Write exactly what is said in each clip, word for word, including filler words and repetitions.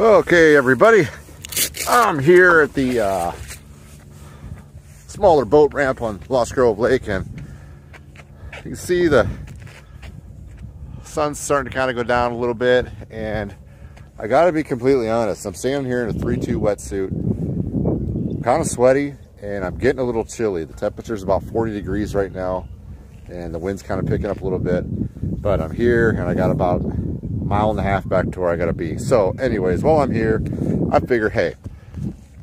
Okay, everybody, I'm here at the uh, smaller boat ramp on Lost Grove Lake, and you can see the sun's starting to kind of go down a little bit. And I gotta be completely honest, I'm standing here in a three two wetsuit. I'm kind of sweaty and I'm getting a little chilly. The temperature is about forty degrees right now and the wind's kind of picking up a little bit, but I'm here and I got about mile and a half back to where I gotta be. So anyways, while I'm here, I figure, hey,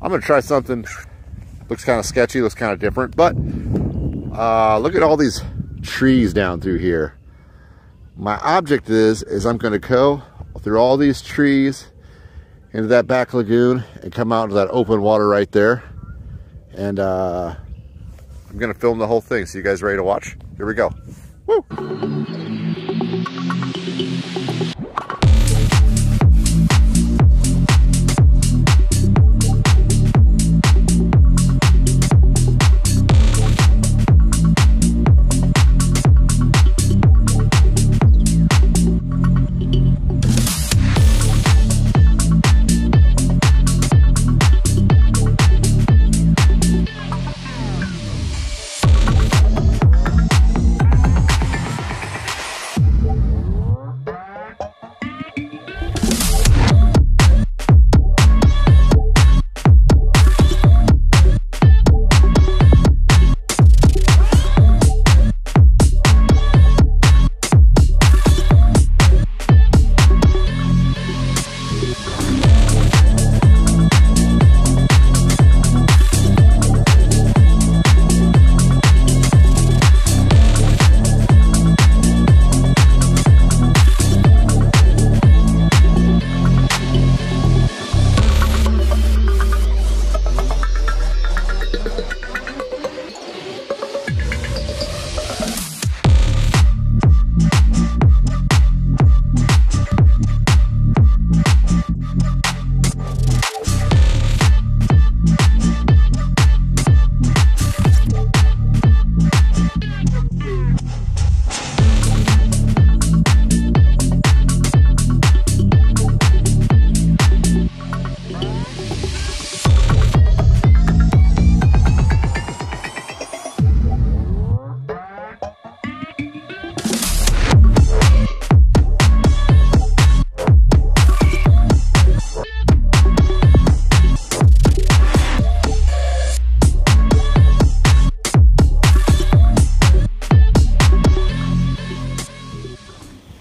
I'm gonna try something. Looks kind of sketchy, looks kind of different, but uh, look at all these trees down through here. My object is is I'm gonna go through all these trees into that back lagoon and come out into that open water right there, and uh, I'm gonna film the whole thing. So you guys ready to watch? Here we go. Woo!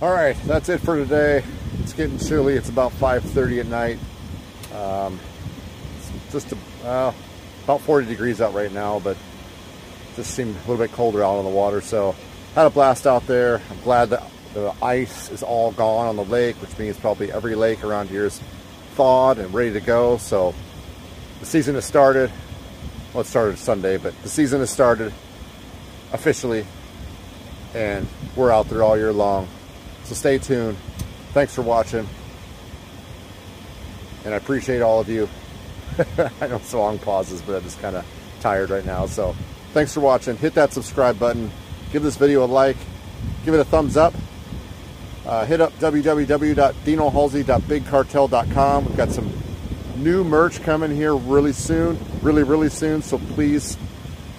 Alright, that's it for today. It's getting chilly. It's about five thirty at night. Um, it's just a, uh, about forty degrees out right now, but it just seemed a little bit colder out on the water. So had a blast out there. I'm glad that the ice is all gone on the lake, which means probably every lake around here is thawed and ready to go. So the season has started. Well, it started Sunday, but the season has started officially, and we're out there all year long. So stay tuned. Thanks for watching. And I appreciate all of you. I know it's a long pauses, but I'm just kind of tired right now. So thanks for watching. Hit that subscribe button. Give this video a like. Give it a thumbs up. Uh, hit up w w w dot dino halsey dot big cartel dot com. We've got some new merch coming here really soon. Really, really soon. So please,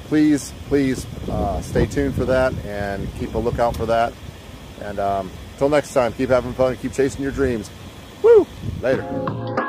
please, please uh, stay tuned for that and keep a lookout for that. And um, until next time, keep having fun, keep chasing your dreams. Woo! Later.